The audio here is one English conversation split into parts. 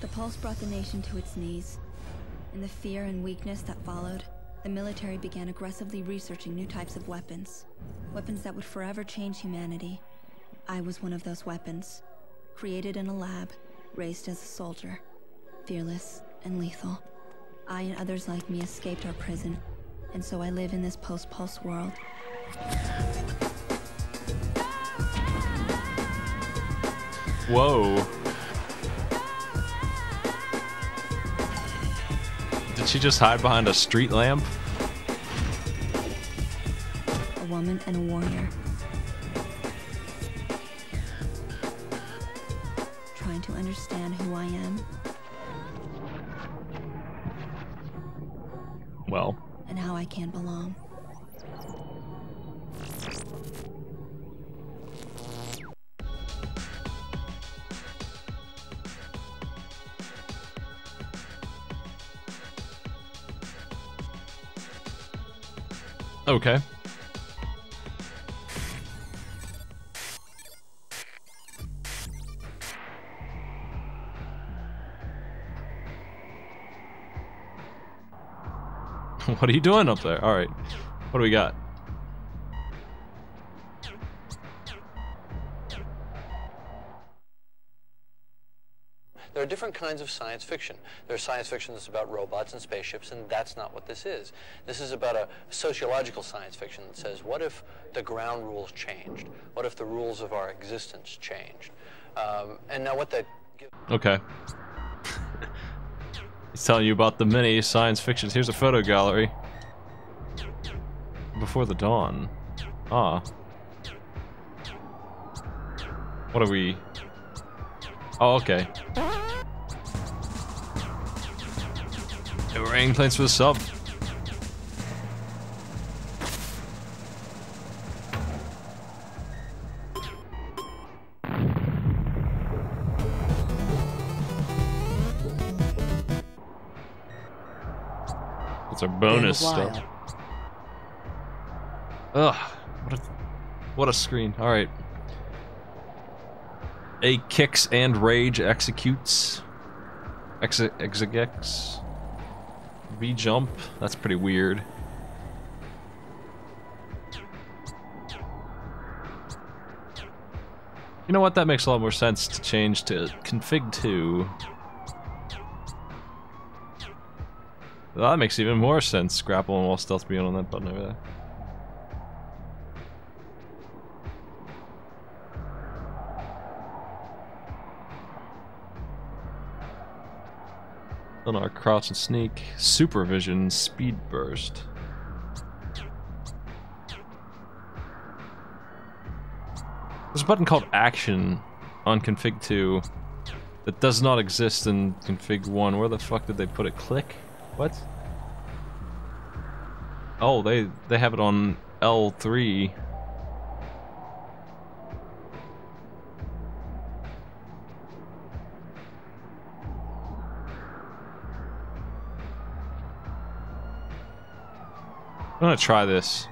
The pulse brought the nation to its knees. In the fear and weakness that followed, the military began aggressively researching new types of weapons. Weapons that would forever change humanity. I was one of those weapons. Created in a lab, raised as a soldier. Fearless and lethal. I and others like me escaped our prison, and so I live in this post-pulse world. Whoa. Did she just hide behind a street lamp? A woman and a warrior. Trying to understand who I am. Well. And how I can belong. Okay. What are you doing up there? All right. What do we got? There are different kinds of science fiction. There's science fiction that's about robots and spaceships, and that's not what this is. This is about a sociological science fiction that says, what if the ground rules changed? What if the rules of our existence changed? And now what that... Okay. He's telling you about the many science fictions. Here's a photo gallery. Before the dawn. Ah. What are we... Oh, okay. Rain plans for the sub. It's our bonus stuff. Ugh, what a screen. All right. A kicks and rage executes. Exegex. V jump. That's pretty weird. You know what? That makes a lot more sense to change to config 2. Well, that makes even more sense. Grapple and while stealth beyond on that button over there. Our crouch and sneak, supervision, speed burst. There's a button called action on config 2 that does not exist in config 1. Where the fuck did they put it? Click? What? Oh, they have it on L3. I'm gonna try this.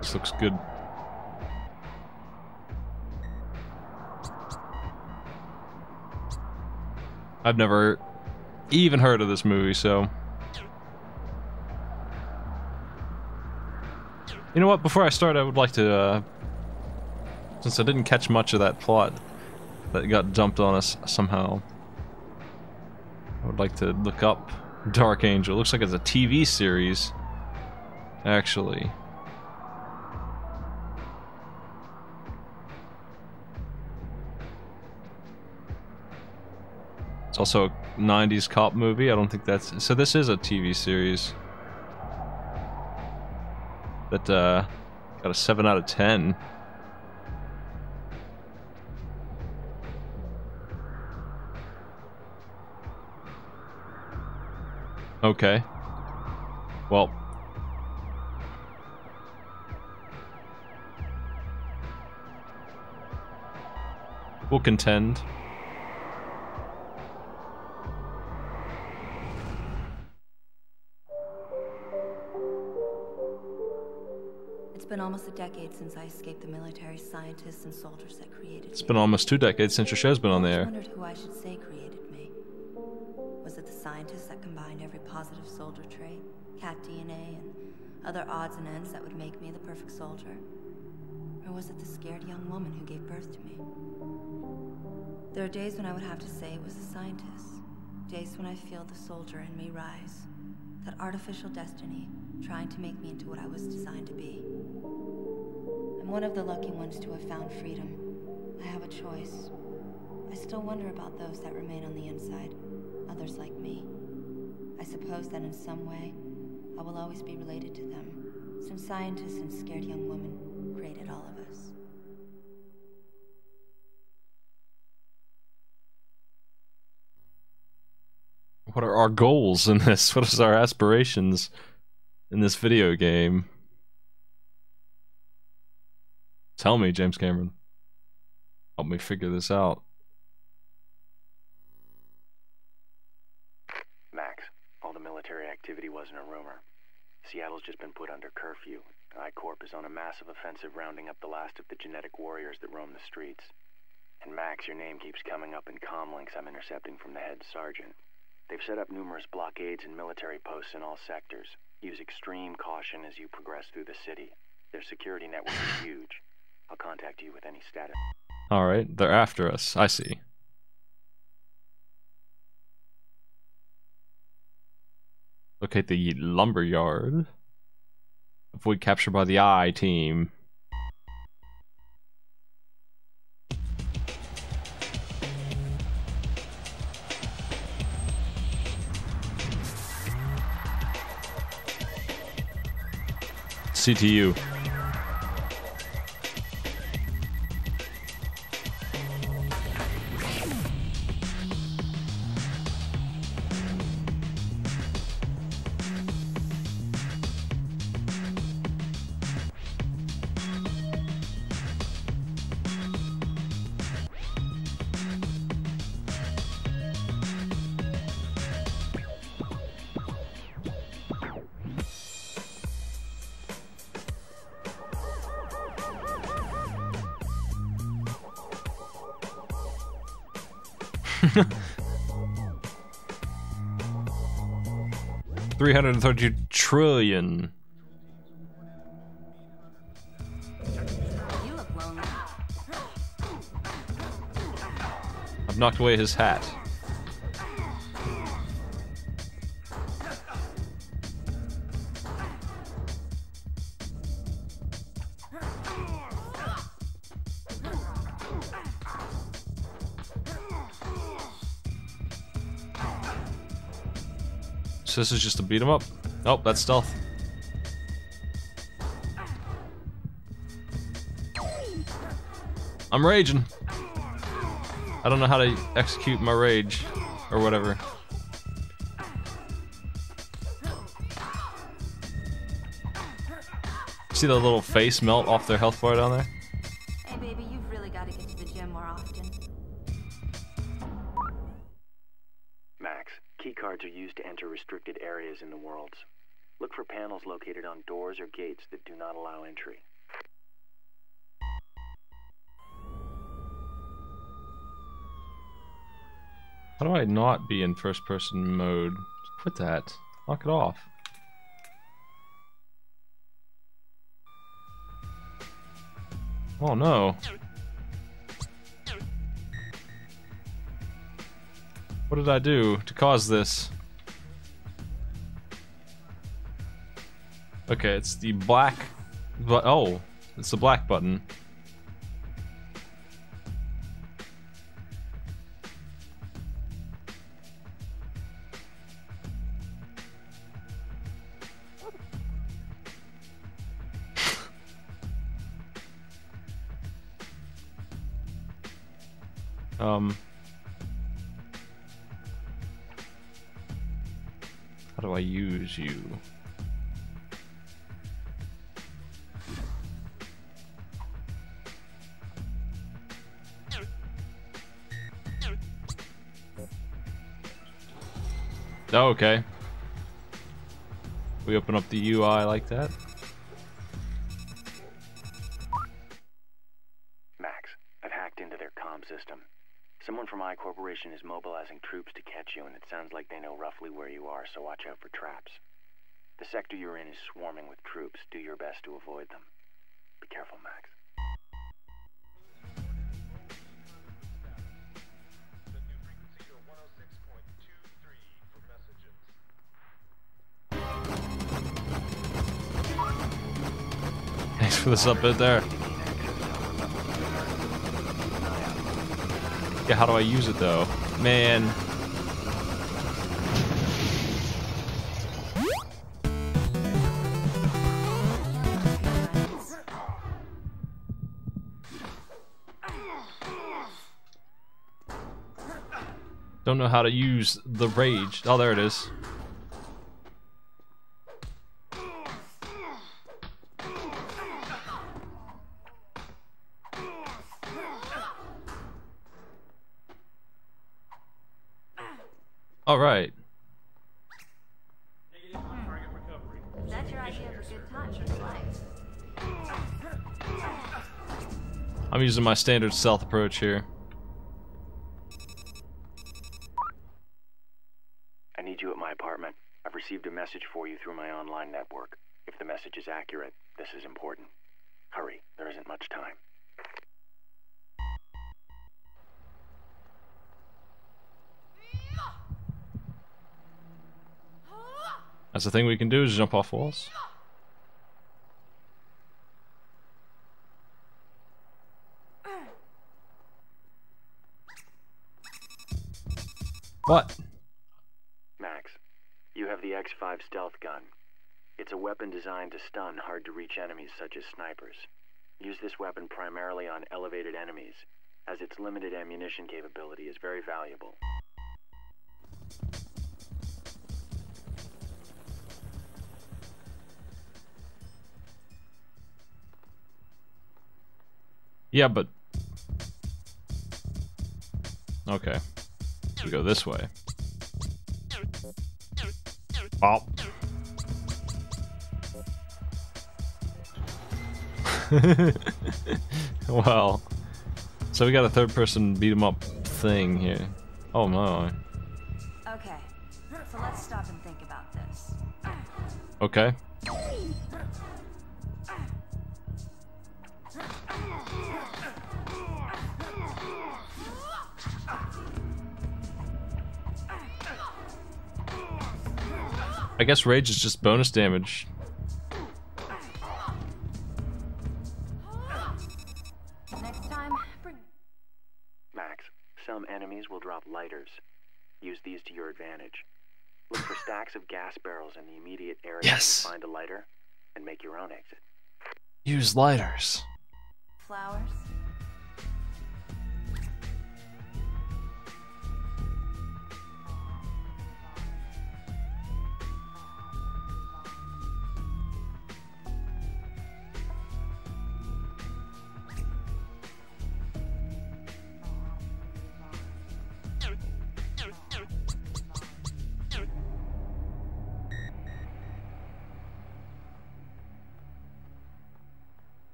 This looks good. I've never even heard of this movie, so... You know what? Before I start, I would like to... Since I didn't catch much of that plot that got dumped on us somehow, I would like to look up Dark Angel. Looks like it's a TV series, actually. It's also a 90s cop movie. I don't think that's... So this is a TV series that got a 7 out of 10. Okay. Well. We'll contend. It's been almost a decade since I escaped the military scientists and soldiers that created me. It's been almost 2 decades since your show's been on the air. I wondered who I should say created me. Was it the scientists that combined every positive soldier trait, cat DNA, and other odds and ends that would make me the perfect soldier? Or was it the scared young woman who gave birth to me? There are days when I would have to say it was the scientists. Days when I feel the soldier in me rise. That artificial destiny, trying to make me into what I was designed to be. I'm one of the lucky ones to have found freedom. I have a choice. I still wonder about those that remain on the inside, others like me. I suppose that in some way, I will always be related to them, since scientists and scared young women created all of us. What are our goals in this? What is our aspirations in this video game? Tell me, James Cameron. Help me figure this out. Max, all the military activity wasn't a rumor. Seattle's just been put under curfew. I-Corp is on a massive offensive rounding up the last of the genetic warriors that roam the streets. And Max, your name keeps coming up in comm links I'm intercepting from the head sergeant. They've set up numerous blockades and military posts in all sectors. Use extreme caution as you progress through the city. Their security network is huge. I'll contact you with any status. Alright, they're after us. I see. Locate the lumberyard. Avoid capture by the I team. CTU. $332 trillion. I've knocked away his hat. So this is just to beat him up. Oh, that's stealth. I'm raging. I don't know how to execute my rage or whatever. See that little face melt off their health bar down there? Hey baby, you've really got to get to the gym more often. Cards are used to enter restricted areas in the worlds. Look for panels located on doors or gates that do not allow entry. How do I not be in first-person mode? Quit that. Knock it off. Oh no. What did I do to cause this? Okay, it's the black, but oh, it's the black button. How do I use you? Oh, okay. We open up the UI like that. I Corporation is mobilizing troops to catch you, and it sounds like they know roughly where you are, so watch out for traps. The sector you're in is swarming with troops. Do your best to avoid them. Be careful, Max. Thanks for the sub bit there. Yeah, how do I use it though? Man. Don't know how to use the rage. Oh, there it is. All right. That's your idea of a good time for the life. I'm using my standard stealth approach here. I need you at my apartment. I've received a message for you through my online network. If the message is accurate, this is important. Hurry, there isn't much time. That's the thing we can do, is jump off walls. What? Max, you have the X5 stealth gun. It's a weapon designed to stun hard-to-reach enemies such as snipers. Use this weapon primarily on elevated enemies, as its limited ammunition capability is very valuable. Yeah, but... okay. So we go this way. Oh. Well. So we got a third-person beat-em-up thing here. Oh, my. Okay. So let's stop and think about this. Okay. I guess rage is just bonus damage. Next time, bring... Max, some enemies will drop lighters. Use these to your advantage. Look for stacks of gas barrels in the immediate area. Yes. Find a lighter and make your own exit. Use lighters. Flowers.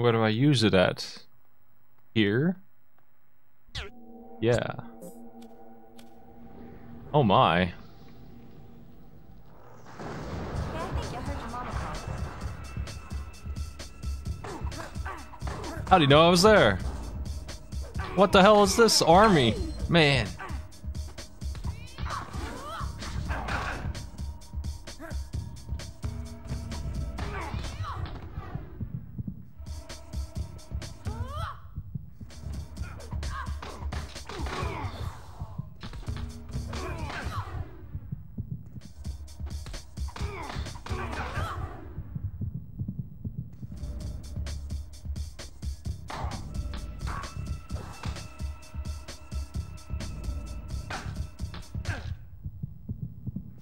Where do I use it at? Here? Yeah. Oh my. Hey, I think I heard your mama. How do you know I was there? What the hell is this army? Man.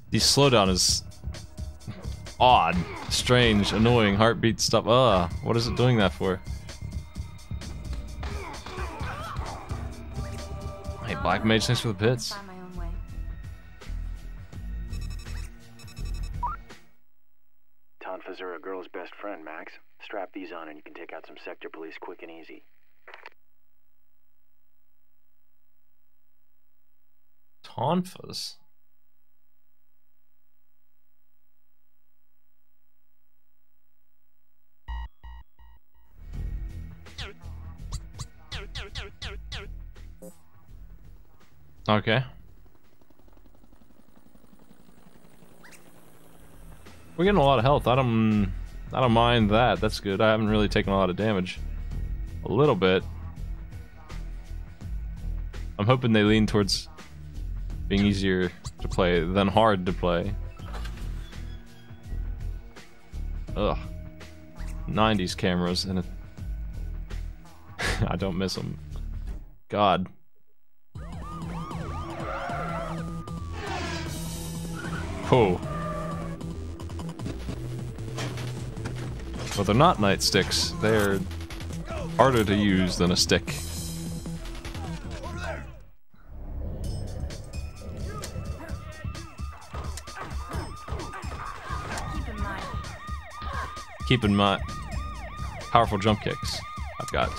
The slowdown is odd, strange, annoying, heartbeat stuff. Ugh, what is it doing that for? Hey, Black Mage, thanks for the bits. Tanfa's are a girl's best friend, Max. Strap these on and you can take out some sector police quick and easy. Tonfas? Okay. We're getting a lot of health. I don't mind that. That's good. I haven't really taken a lot of damage. A little bit. I'm hoping they lean towards being easier to play than hard to play. Ugh. 90s cameras and I don't miss them. God. Whoa. Well, they're not nightsticks. They're harder to use than a stick. Keep in mind, powerful jump kicks I've got.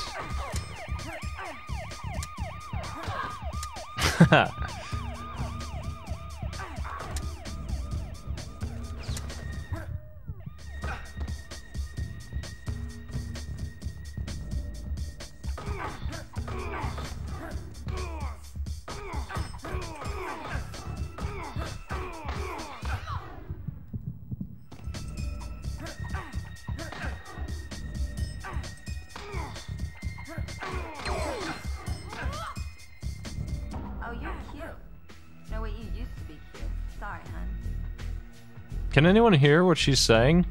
Can anyone hear what she's saying?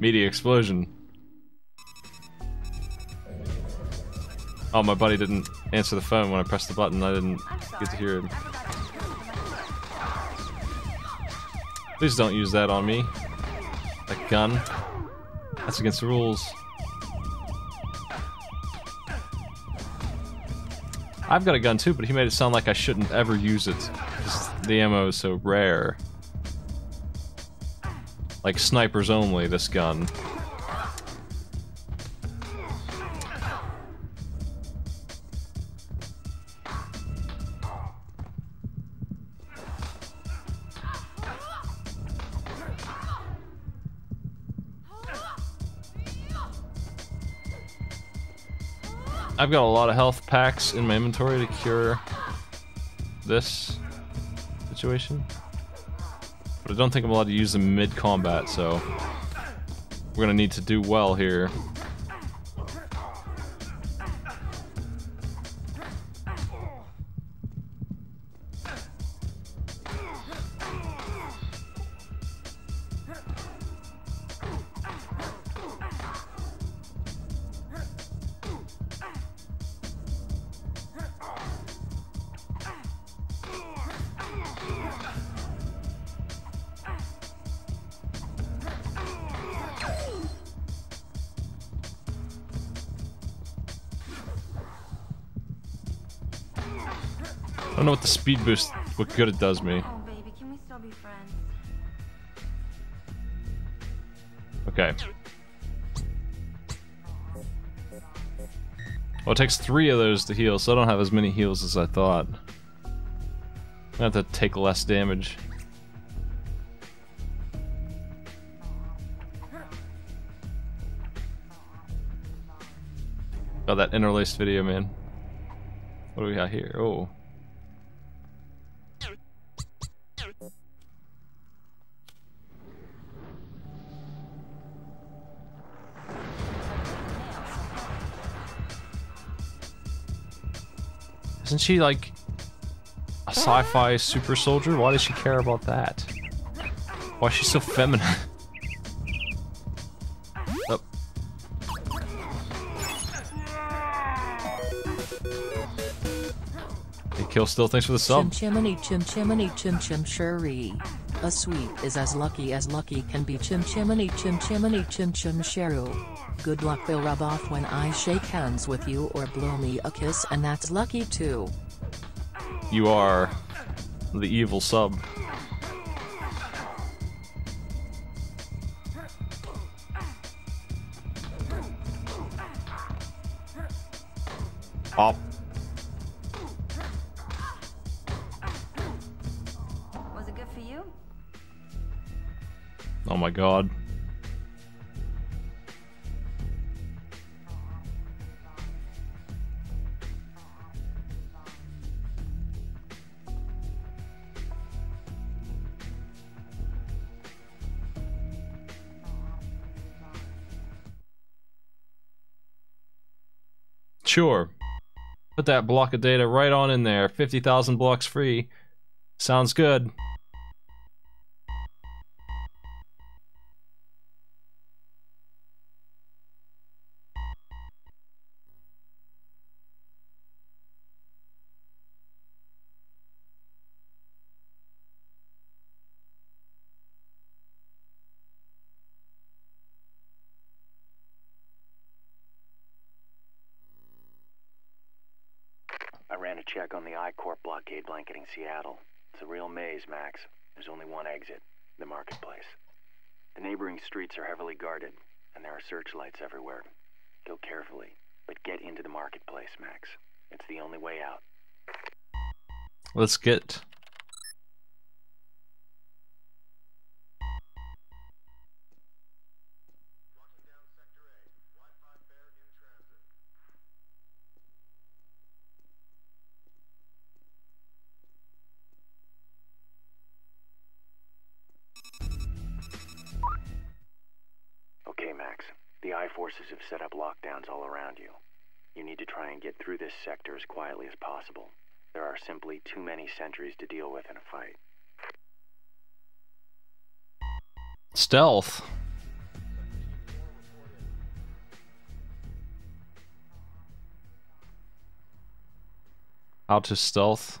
Media explosion. Oh, my buddy didn't answer the phone when I pressed the button. I didn't get to hear him. Please don't use that on me. That gun. That's against the rules. I've got a gun too, but he made it sound like I shouldn't ever use it. Just the ammo is so rare. Like snipers only, this gun. I've got a lot of health packs in my inventory to cure this situation. But I don't think I'm allowed to use them mid-combat, so we're gonna need to do well here. I don't know what the speed boost, what good it does me. Oh, baby, can we still be friends? Okay. Well, it takes 3 of those to heal, so I don't have as many heals as I thought. I have to take less damage. Oh, that interlaced video, man. What do we got here? Oh. Isn't she like a sci-fi super soldier? Why does she care about that? Why is she so feminine? Kill still, thanks for the sub. Chim chimney chim sherry. A sweep is as lucky as lucky can be. Chim chimney chim chimney chim chim sherry. Good luck will rub off when I shake hands with you or blow me a kiss, and that's lucky too. You are the evil sub. Op. Was it good for you? Oh my god. Sure. Put that block of data right on in there. 50,000 blocks free. Sounds good. Check on the I-Corp blockade blanketing Seattle. It's a real maze, Max. There's only one exit, the marketplace. The neighboring streets are heavily guarded, and there are searchlights everywhere. Go carefully, but get into the marketplace, Max. It's the only way out. Let's get... Forces have set up lockdowns all around you. You need to try and get through this sector as quietly as possible. There are simply too many sentries to deal with in a fight. Stealth. Out to stealth.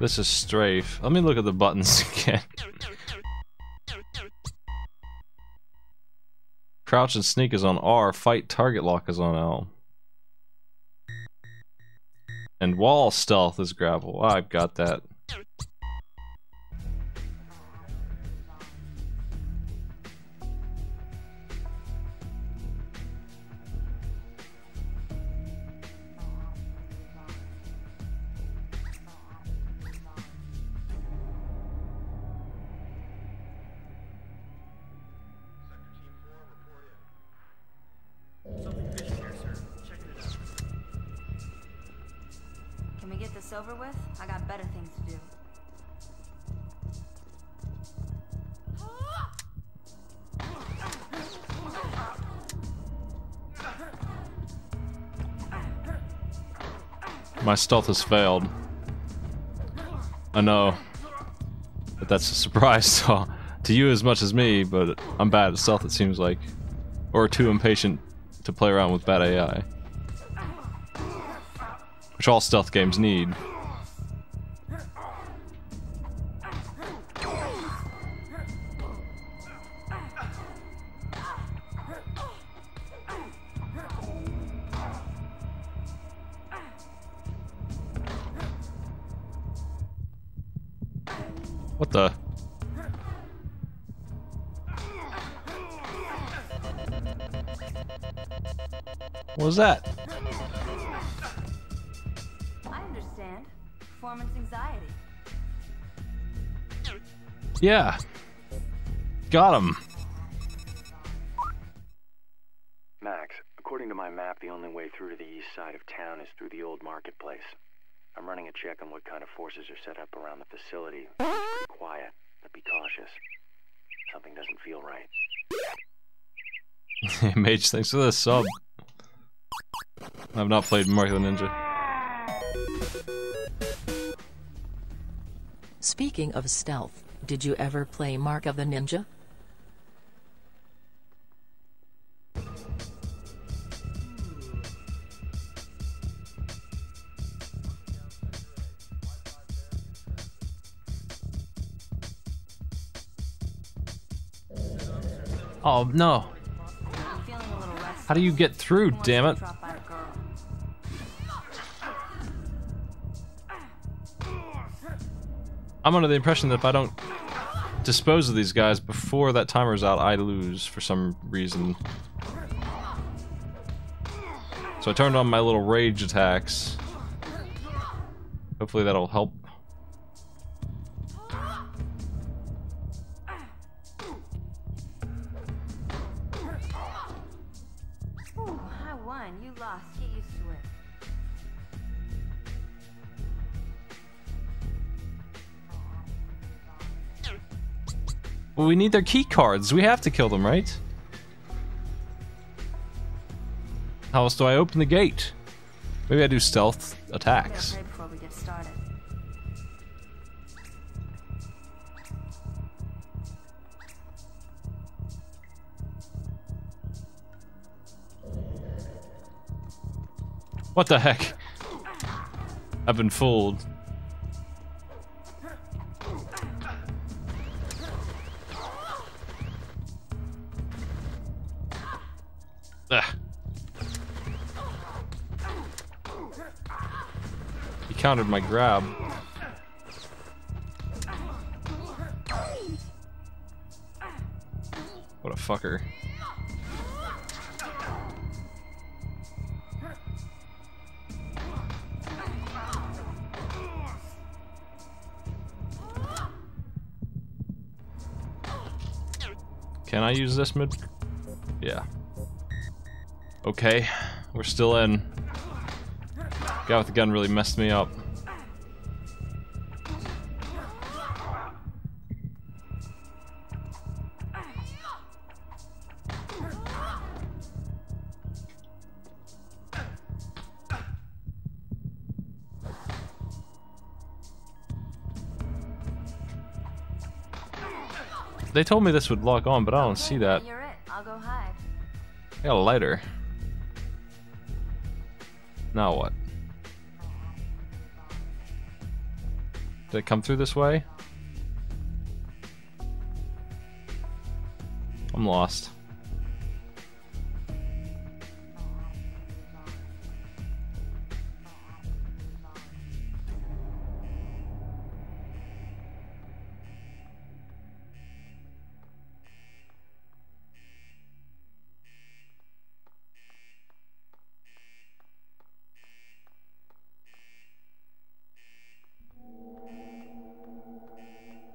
This is strafe. Let me look at the buttons again. Crouch and sneak is on R, fight target lock is on L. And wall stealth is gravel. I've got that. Over with? I got better things to do. My stealth has failed. I know. But that's a surprise to you as much as me, but I'm bad at stealth, it seems like. Or too impatient to play around with bad AI. Which all stealth games need. What the? What was that? Anxiety. Yeah. Got him. Max, according to my map, the only way through to the east side of town is through the old marketplace. I'm running a check on what kind of forces are set up around the facility. It's pretty quiet, but be cautious. Something doesn't feel right. Mage, thanks for the sub. I've not played Mark the Ninja. Speaking of stealth, did you ever play Mark of the Ninja? Oh no. How do you get through, damn it? I'm under the impression that if I don't dispose of these guys before that timer's out, I lose for some reason. So I turned on my little rage attacks. Hopefully that'll help. Ooh, I won. You lost. Get used to it. Well, we need their key cards. We have to kill them, right? How else do I open the gate? Maybe I do stealth attacks. Before we get started. What the heck? I've been fooled. He countered my grab. What a fucker. Can I use this mid? Yeah. Okay, we're still in. Guy with the gun really messed me up. They told me this would lock on, but I don't see that. I got a lighter. Now what? Did it come through this way? I'm lost.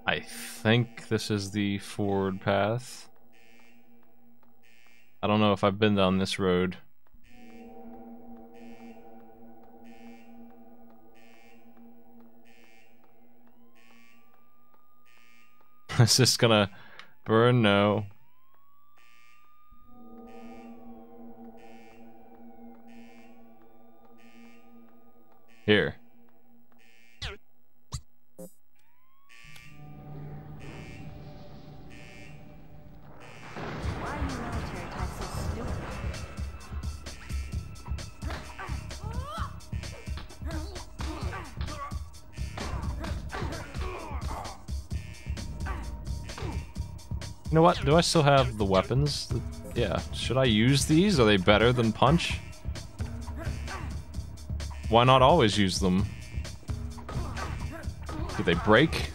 I think this is the forward path. I don't know if I've been down this road. Is this gonna burn? No. Here. You know what? Do I still have the weapons? Yeah. Should I use these? Are they better than punch? Why not always use them? Do they break?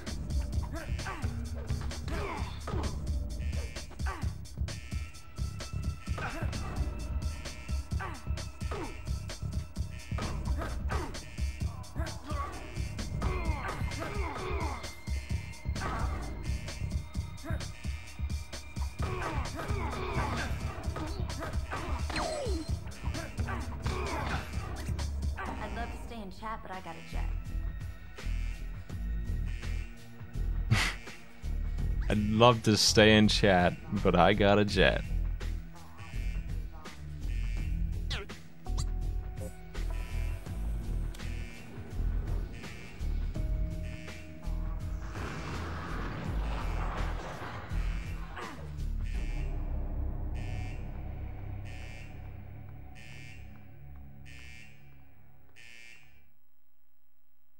Chat, but I gotta jet. I'd love to stay in chat, but I gotta jet.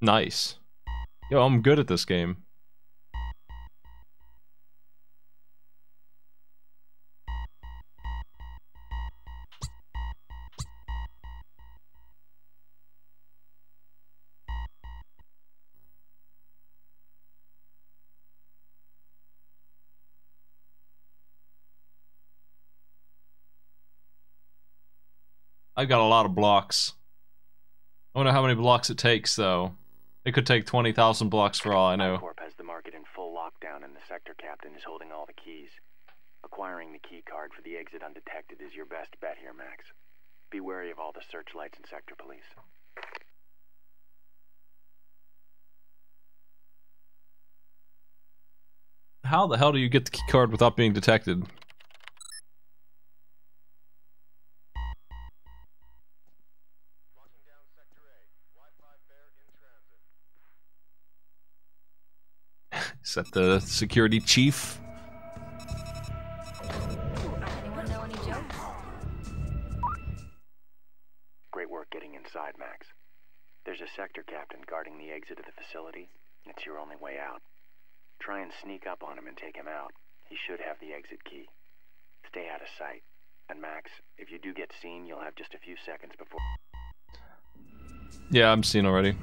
Nice. Yo, I'm good at this game. I've got a lot of blocks. I wonder how many blocks it takes, though. It could take 20,000 blocks for all I know. I-Corp has the market in full lockdown, and the sector captain is holding all the keys. Acquiring the key card for the exit undetected is your best bet here, Max. Be wary of all the searchlights and sector police. How the hell do you get the key card without being detected? Is that the security chief? Great work getting inside, Max. There's a sector captain guarding the exit of the facility, and it's your only way out. Try and sneak up on him and take him out. He should have the exit key. Stay out of sight. And Max, if you do get seen, you'll have just a few seconds before... Yeah, I'm seen already.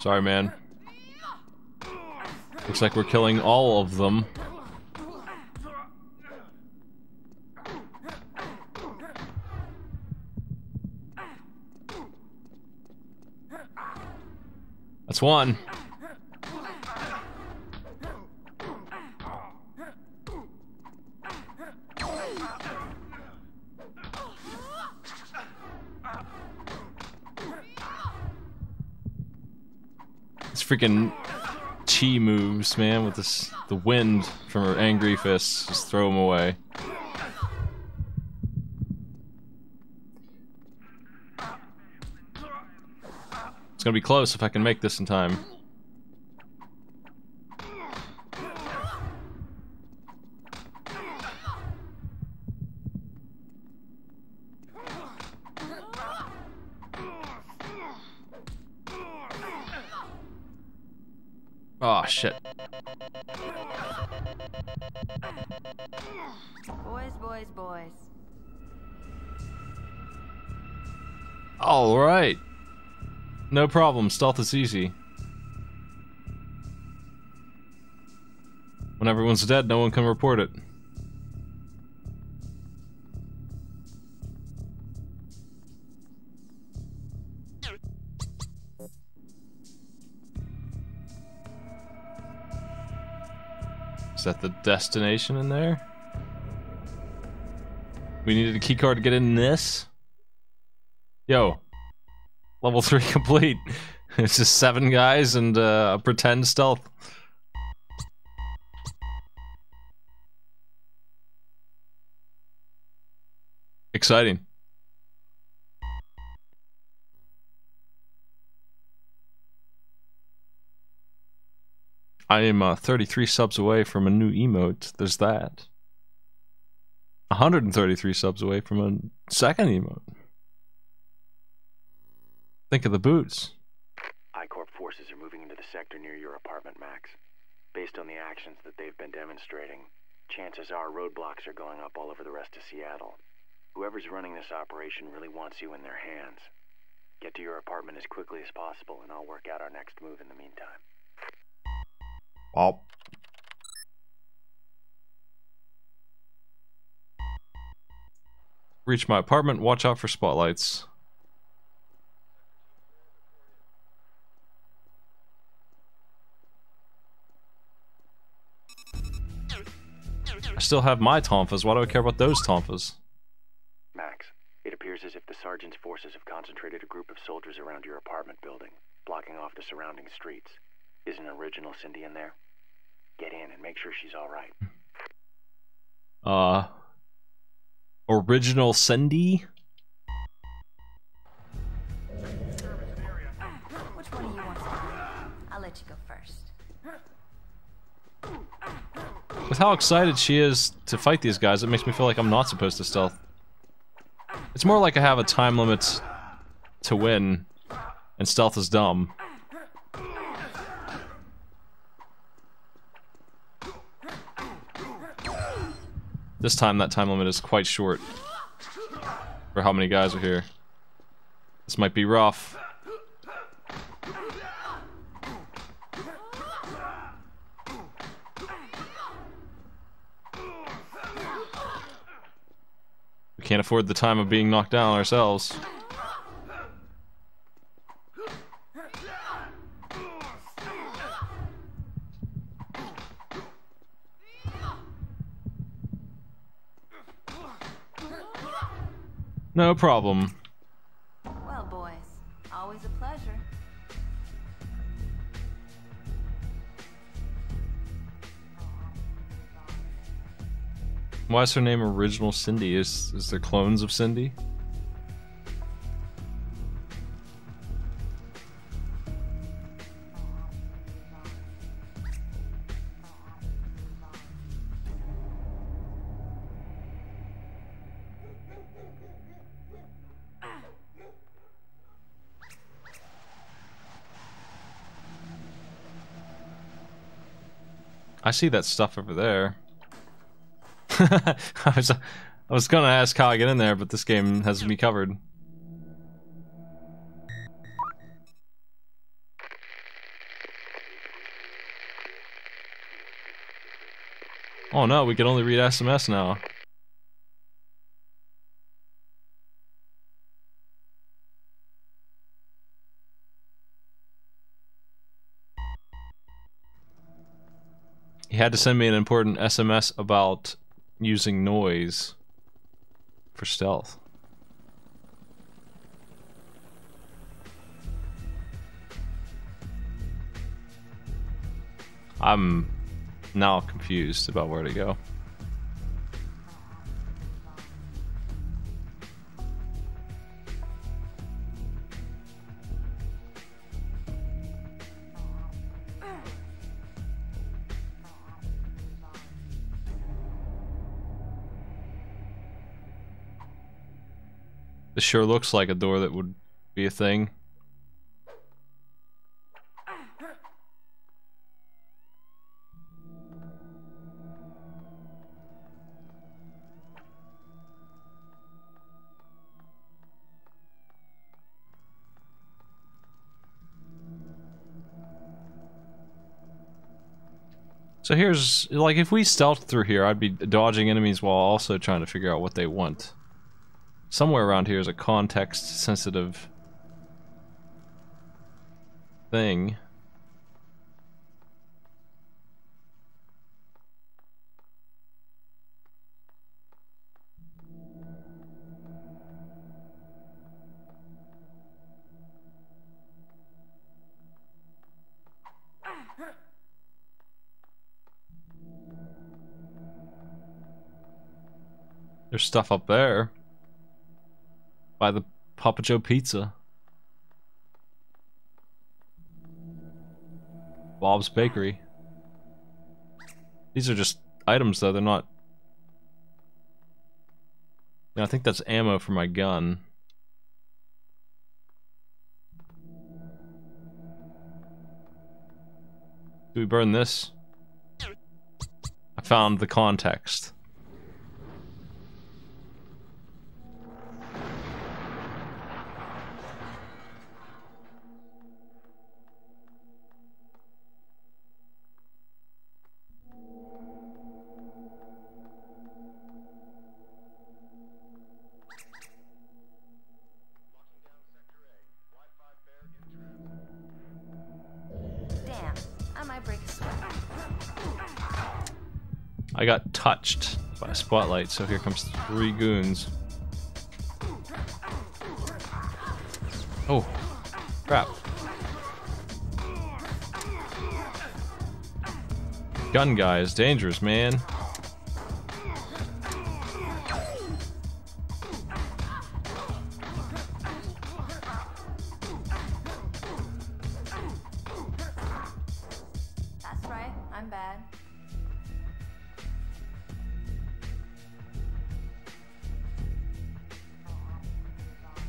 Sorry, man. Looks like we're killing all of them. That's one. It's freaking chi moves, man, with this the wind from her angry fists. Just throw them away. It's gonna be close if I can make this in time. Oh shit. Boys, boys, boys. All right. No problem, stealth is easy. When everyone's dead, no one can report it. Is that the destination in there? We needed a keycard to get in this? Yo. Level 3 complete. It's just 7 guys and a pretend stealth. Exciting. I am 33 subs away from a new emote. There's that. 133 subs away from a second emote. Think of the boots. I-Corp forces are moving into the sector near your apartment, Max. Based on the actions that they've been demonstrating, chances are roadblocks are going up all over the rest of Seattle. Whoever's running this operation really wants you in their hands. Get to your apartment as quickly as possible, and I'll work out our next move in the meantime. Well. Reach my apartment, watch out for spotlights. I still have my Tomfas, why do I care about those Tomfas? Max, it appears as if the sergeant's forces have concentrated a group of soldiers around your apartment building, blocking off the surrounding streets. Isn't Original Cindy in there? Get in and make sure she's alright. Original Cindy? Which one do you want to do? I'll let you go first. With how excited she is to fight these guys, it makes me feel like I'm not supposed to stealth. It's more like I have a time limit to win, and stealth is dumb. This time, that time limit is quite short for how many guys are here. This might be rough. can't afford the time of being knocked down ourselves. No problem. Well, boys, always a pleasure. Why is her name Original Cindy? Is there clones of Cindy? I see that stuff over there. I was gonna ask how I get in there, but this game has me covered. Oh no, we can only read SMS now. He had to send me an important SMS about using noise for stealth. I'm now confused about where to go. This sure looks like a door that would be a thing. So here's, like, if we stealthed through here, I'd be dodging enemies while also trying to figure out what they want. Somewhere around here is a context-sensitive thing. There's stuff up there. By the Papa Joe pizza. Bob's Bakery. These are just items though, they're not... I think that's ammo for my gun. Do we burn this? I found the context. I got touched by a spotlight, so here comes 3 goons. Oh, crap. Gun guy is dangerous, man.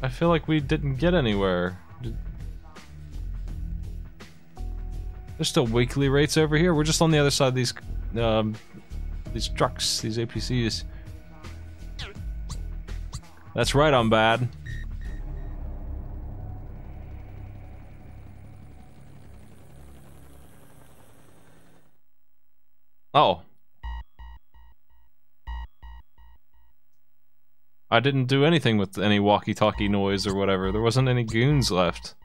I feel like we didn't get anywhere. There's still weekly rates over here. We're just on the other side of these trucks, these APCs. That's right, I'm bad. Oh. I didn't do anything with any walkie-talkie noise or whatever. There wasn't any goons left.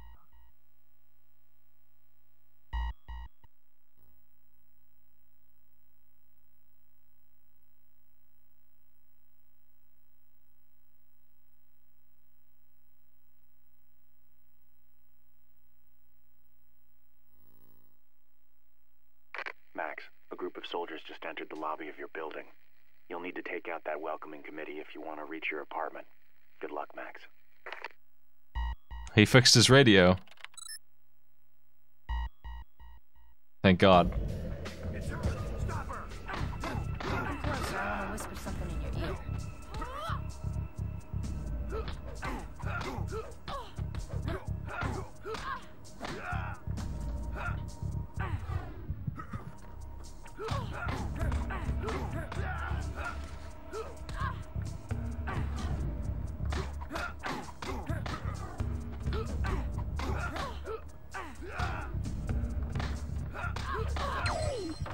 Your apartment. Good luck, Max. He fixed his radio. Thank God. Stop her. Whisper something in your ear.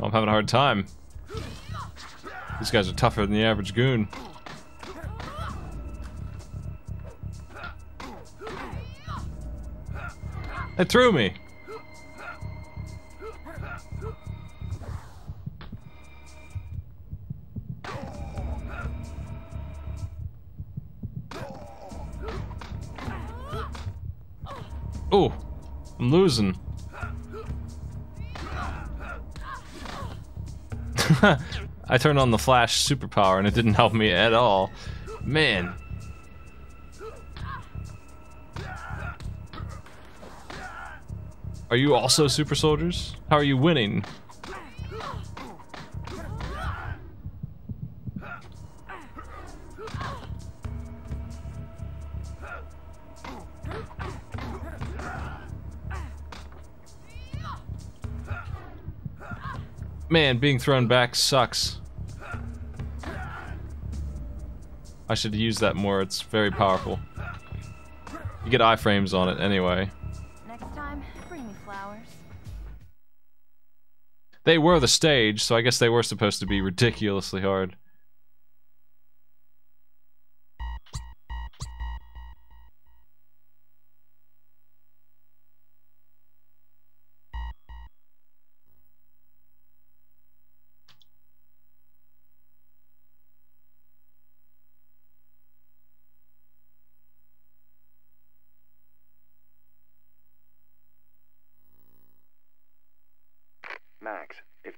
I'm having a hard time. These guys are tougher than the average goon. It threw me. Oh, I'm losing. I turned on the flash superpower and it didn't help me at all. Man. Are you also super soldiers? How are you winning? Man, being thrown back sucks. I should use that more, it's very powerful. You get iframes on it anyway. Next time, bring me flowers. They were the stage, so I guess they were supposed to be ridiculously hard.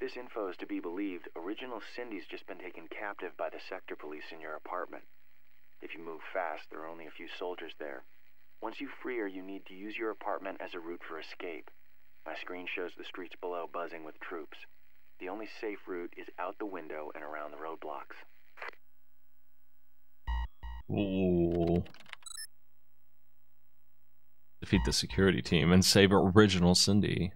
This info is to be believed, Original Cindy's just been taken captive by the sector police in your apartment. If you move fast, there are only a few soldiers there. Once you free her, you need to use your apartment as a route for escape. My screen shows the streets below buzzing with troops. The only safe route is out the window and around the roadblocks. Ooh. Defeat the security team and save Original Cindy.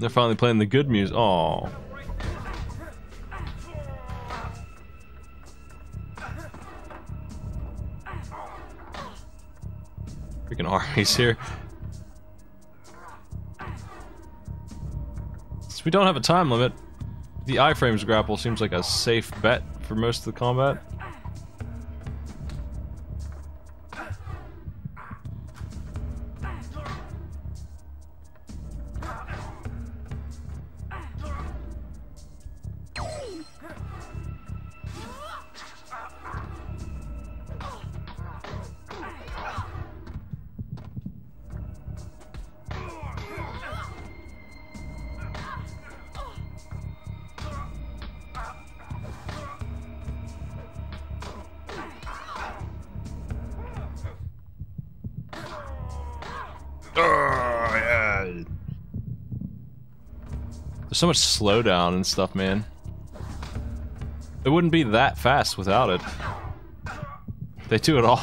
They're finally playing the good music. Aww. Freaking armies here. Since we don't have a time limit, the iframes grapple seems like a safe bet for most of the combat. So much slowdown and stuff, man. It wouldn't be that fast without it. They do it all.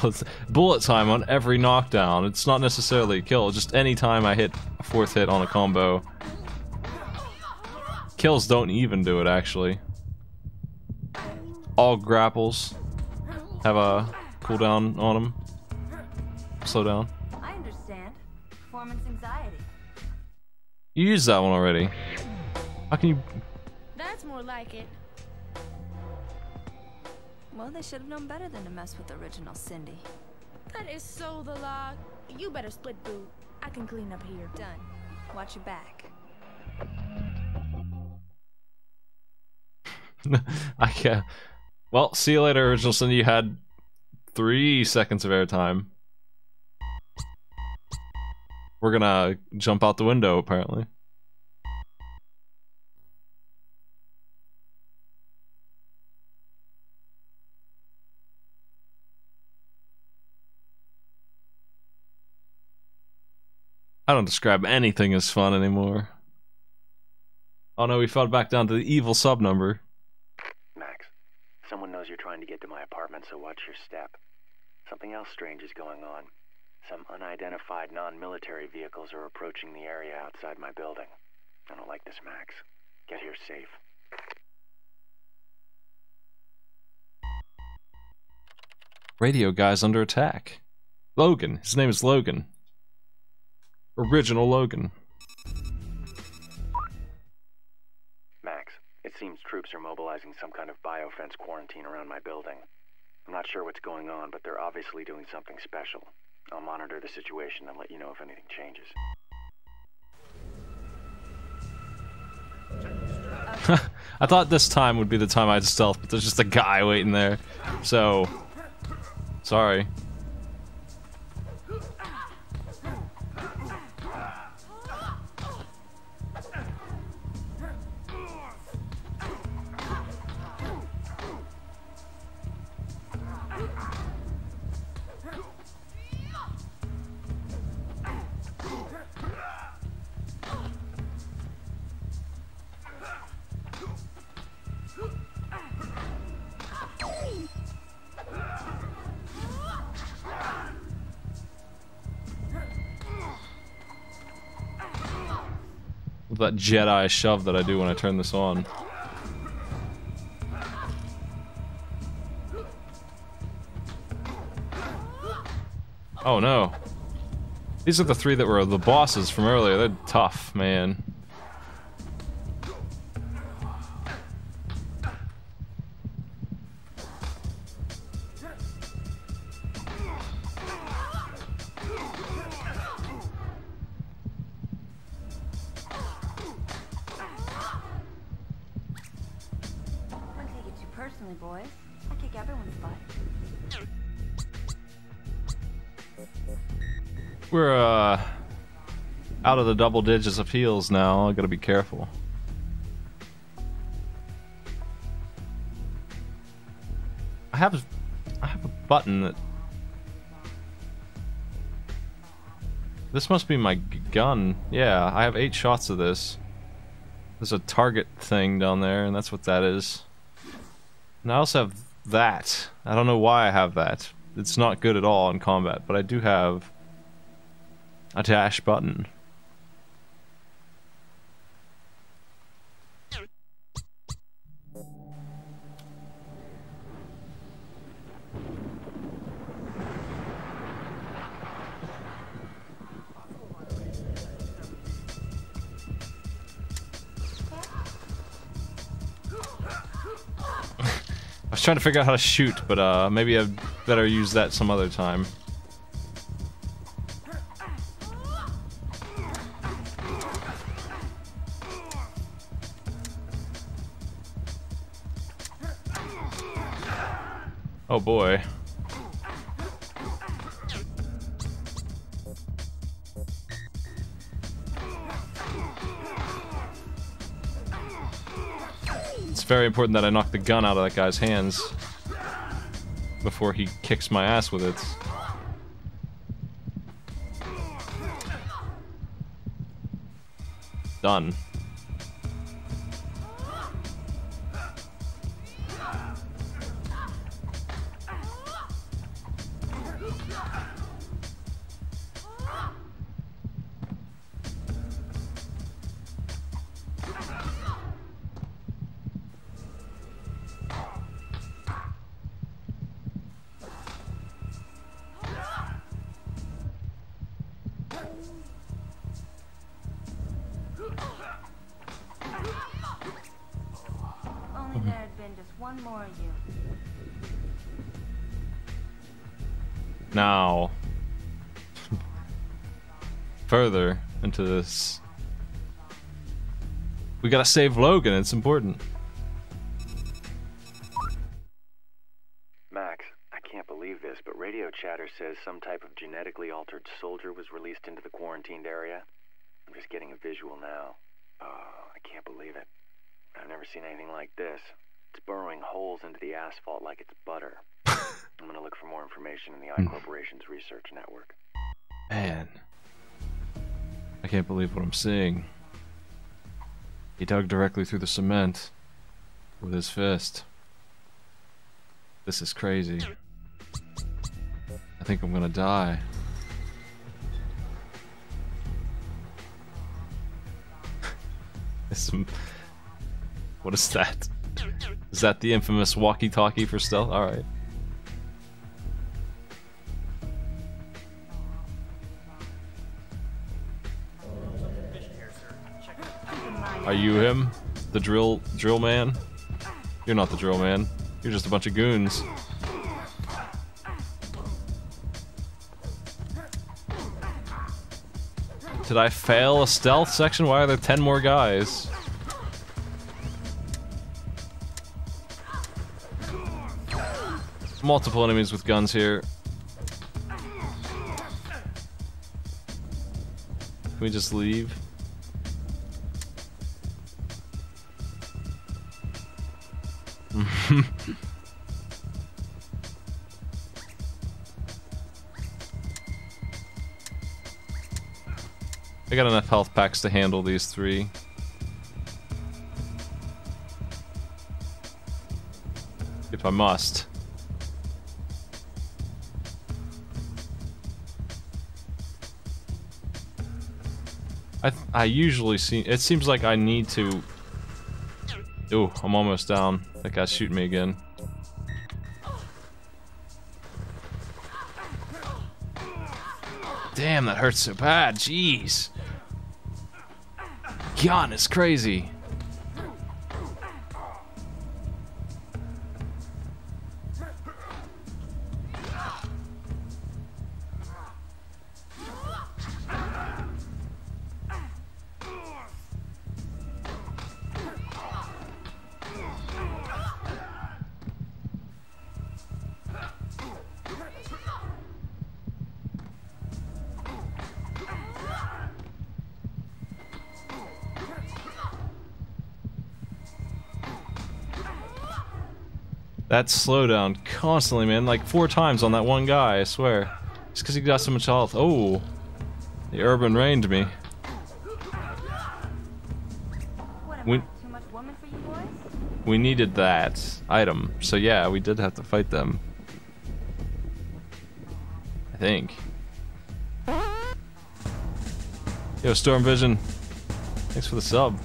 Bullet time on every knockdown. It's not necessarily a kill, just any time I hit a fourth hit on a combo. Kills don't even do it, actually. All grapples have a cooldown on them. Slowdown. I understand. Performance anxiety. You used that one already. How can you? That's more like it. Well, they should have known better than to mess with Original Cindy. That is so the law. You better split boot. I can clean up here. Done. Watch your back. I can't. Well, see you later, Original Cindy. You had 3 seconds of airtime. We're gonna jump out the window, apparently. I don't describe anything as fun anymore. Oh no, we fell back down to the evil sub number. Max, someone knows you're trying to get to my apartment, so watch your step. Something else strange is going on. Some unidentified non-military vehicles are approaching the area outside my building. I don't like this, Max. Get here safe. Radio guy's under attack. Logan. His name is Logan. Original Logan. Max, it seems troops are mobilizing some kind of biofence quarantine around my building. I'm not sure what's going on, but they're obviously doing something special. I'll monitor the situation and let you know if anything changes. I thought this time would be the time I'd stealth, but there's just a guy waiting there. So, sorry. That Jedi shove that I do when I turn this on. Oh no. These are the three that were the bosses from earlier. They're tough, man. Boys, I kick everyone's butt. We're out of the double digits of heals now. I gotta be careful. I have a button that. This must be my gun. Yeah, I have 8 shots of this. There's a target thing down there, and that's what that is. And I also have that. I don't know why I have that. It's not good at all in combat, but I do have a dash button. I was trying to figure out how to shoot, but maybe I better use that some other time. Oh boy. Very important that I knock the gun out of that guy's hands before he kicks my ass with it. Done. now further into this. We gotta save Logan, it's important. Max, I can't believe this, but radio chatter says some type of genetically altered soldier was released into the quarantined area. I'm just getting a visual now. Oh, I can't believe it. I've never seen anything like this. It's burrowing holes into the asphalt like it's butter. I'm gonna look for more information in the I-Corporation's research network. Man. I can't believe what I'm seeing. He dug directly through the cement with his fist. This is crazy. I think I'm gonna die. What is that? Is that the infamous walkie-talkie for stealth? Alright. Are you him? The drill man? You're not the drill man. You're just a bunch of goons. Did I fail a stealth section? Why are there 10 more guys? Multiple enemies with guns here. Can we just leave? I got enough health packs to handle these three. If I must. I usually see... It seems like I need to... Ooh, I'm almost down. That guy's shooting me again. Damn, that hurts so bad. Jeez. Gun is crazy. That slowdown constantly, man, like 4 times on that one guy, I swear. Just because he got so much health. Oh, the urban rained me. We needed that item, so yeah, we did have to fight them. I think. Yo, Storm Vision. Thanks for the sub.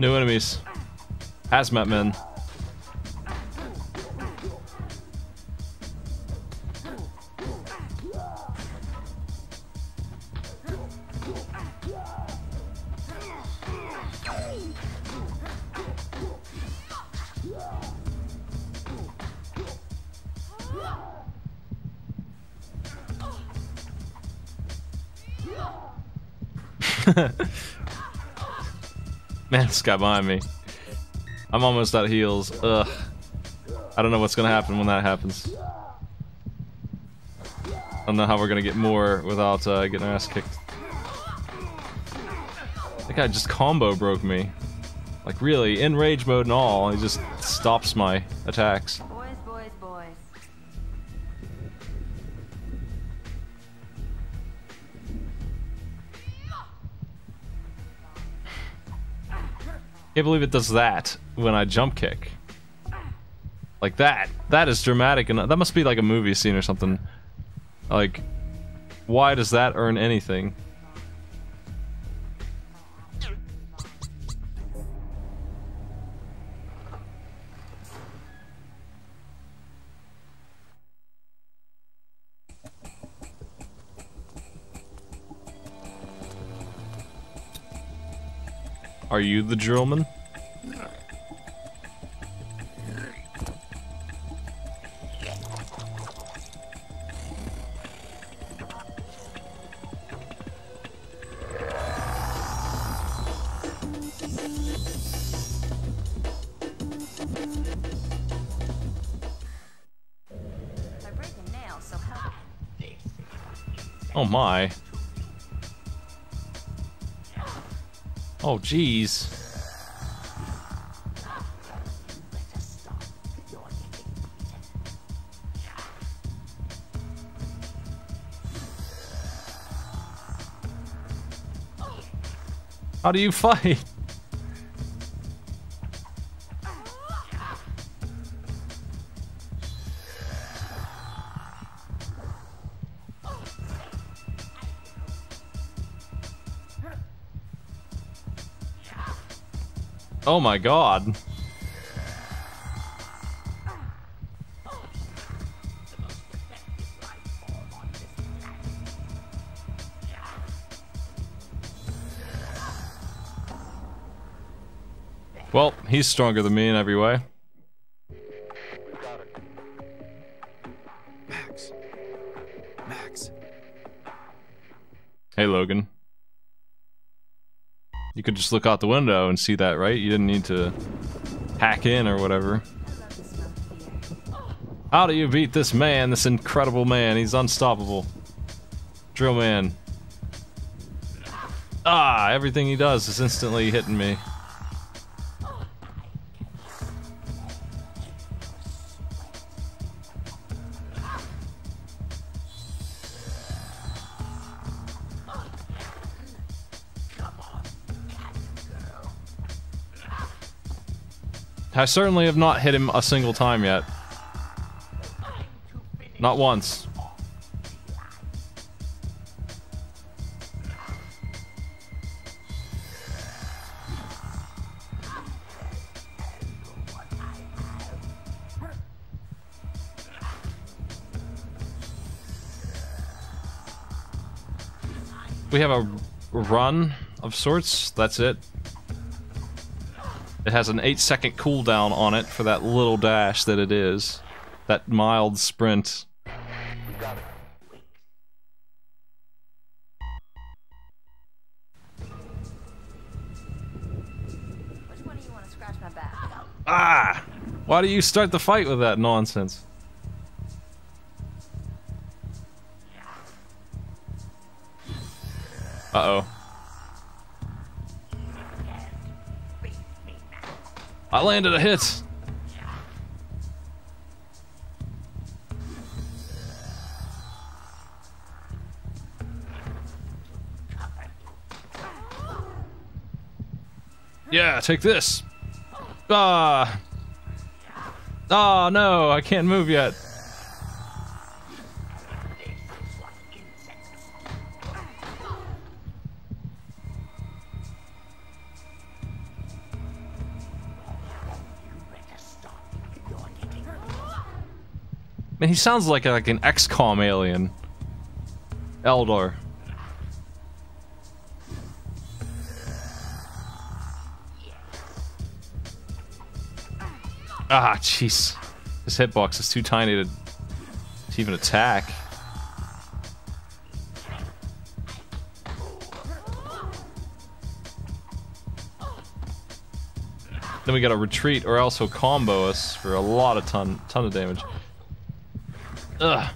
New enemies. Hazmat men. Man, this guy behind me. I'm almost out of heals. Ugh. I don't know what's gonna happen when that happens. I don't know how we're gonna get more without getting our ass kicked. That guy just combo broke me. Like really, in rage mode and all, he just stops my attacks. I can't believe it does that when I jump kick. Like that. That is dramatic enough. That must be like a movie scene or something. Like, why does that earn anything? Are you the drillman? Oh my. Oh geez. How do you fight? Oh my god. Well, he's stronger than me in every way. Max. Max. Hey, Logan. You could just look out the window and see that, right? You didn't need to hack in or whatever. How do you beat this man, this incredible man? He's unstoppable. Drill man. Ah, everything he does is instantly hitting me. I certainly have not hit him a single time yet. Not once. We have a run of sorts, that's it. It has an 8-second cooldown on it for that little dash that it is. That mild sprint. Which one do you want to scratch my back? Ah! Why do you start the fight with that nonsense? Uh-oh. I landed a hit! Yeah, take this! Ah! Ah, no, I can't move yet. Man, he sounds like an XCOM alien. Eldar. Ah, jeez. This hitbox is too tiny to even attack. Then we gotta retreat or else he'll combo us for a lot of ton of damage. Ugh.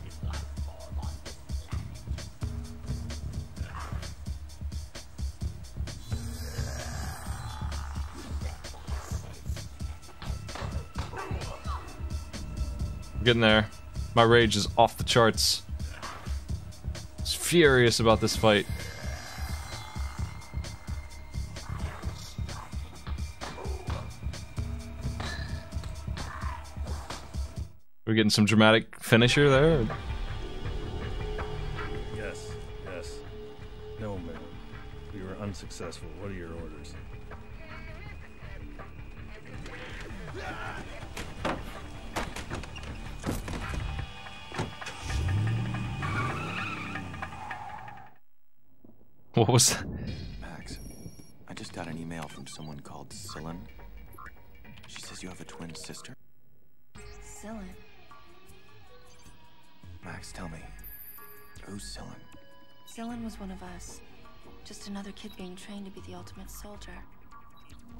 I'm getting there. My rage is off the charts. I was furious about this fight. We're getting some dramatic finisher there. Yes, yes. No, ma'am. We were unsuccessful. What are your orders? What was that? Max, I just got an email from someone called Cillan. She says you have a twin sister. Cillan? Max, tell me, who's Cillan? Cillan was one of us. Just another kid being trained to be the ultimate soldier.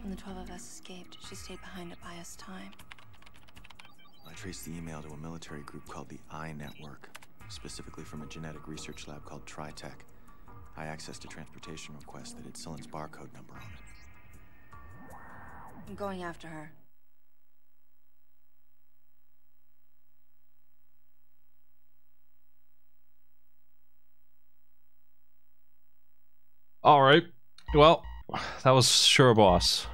When the 12 of us escaped, she stayed behind to buy us time. I traced the email to a military group called the I-Network, specifically from a genetic research lab called TriTech. I accessed a transportation request that had Cillan's barcode number on it. I'm going after her. All right. Well, that was sure a boss.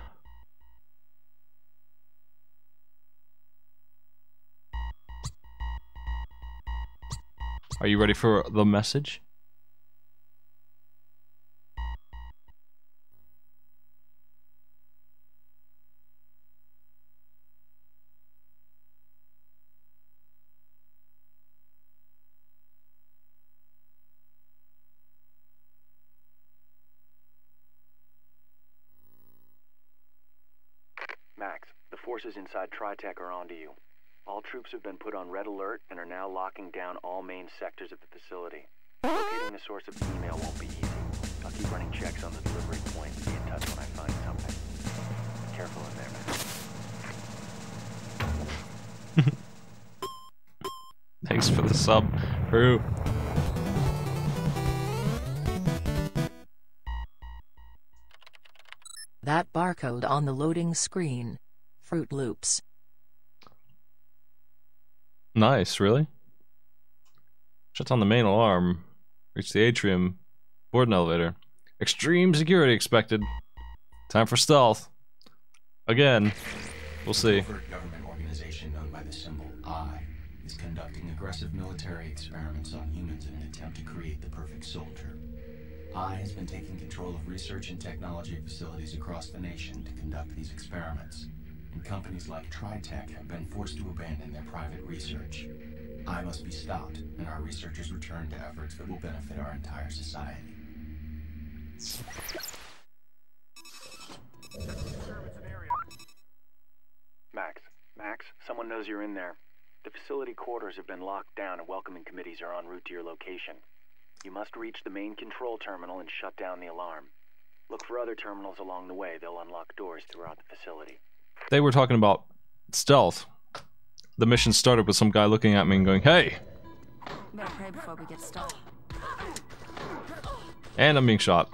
Are you ready for the message? Max, the forces inside TriTech are onto you. All troops have been put on red alert and are now locking down all main sectors of the facility. Locating the source of the email won't be easy. I'll keep running checks on the delivery point and be in touch when I find something. Be careful in there, man. Thanks for the sub, crew. That barcode on the loading screen. Fruit Loops. Nice, really? Shuts on the main alarm. Reach the atrium. Board an elevator. Extreme security expected. Time for stealth. Again. We'll see. A covert government organization known by the symbol I is conducting aggressive military experiments on humans in an attempt to create the perfect soldier. I has been taking control of research and technology facilities across the nation to conduct these experiments. And companies like TriTech have been forced to abandon their private research. I must be stopped, and our researchers return to efforts that will benefit our entire society. Max, someone knows you're in there. The facility quarters have been locked down and welcoming committees are en route to your location. You must reach the main control terminal and shut down the alarm. Look for other terminals along the way. They'll unlock doors throughout the facility. They were talking about stealth. The mission started with some guy looking at me and going, "Hey!" Better pray before we get stopped. And I'm being shot.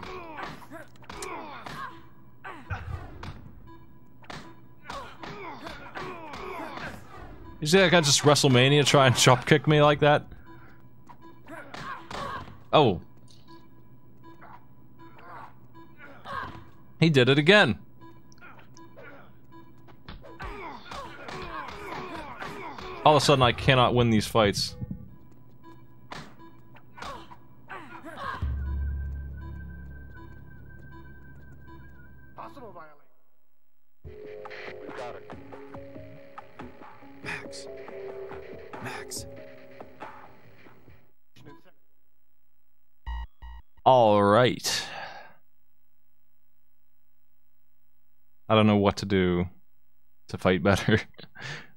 You see that guy just WrestleMania try and chop kick me like that? Oh. He did it again. All of a sudden, I cannot win these fights. Possible violation. We've got it. Max. All right. I don't know what to do to fight better.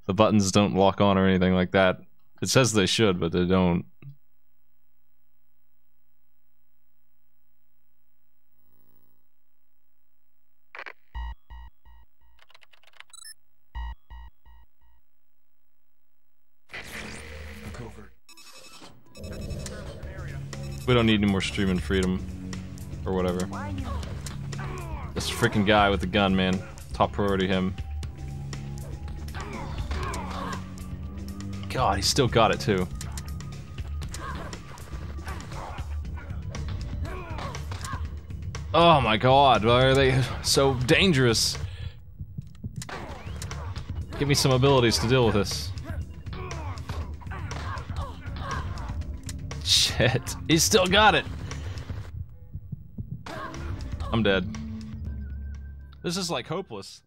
The buttons don't lock on or anything like that. It says they should, but they don't. We don't need any more streaming freedom. Or whatever. This freaking guy with the gun, man. Top priority him. God, he still got it too. Oh my God, why are they so dangerous? Give me some abilities to deal with this. Shit, he still got it. I'm dead. This is like hopeless.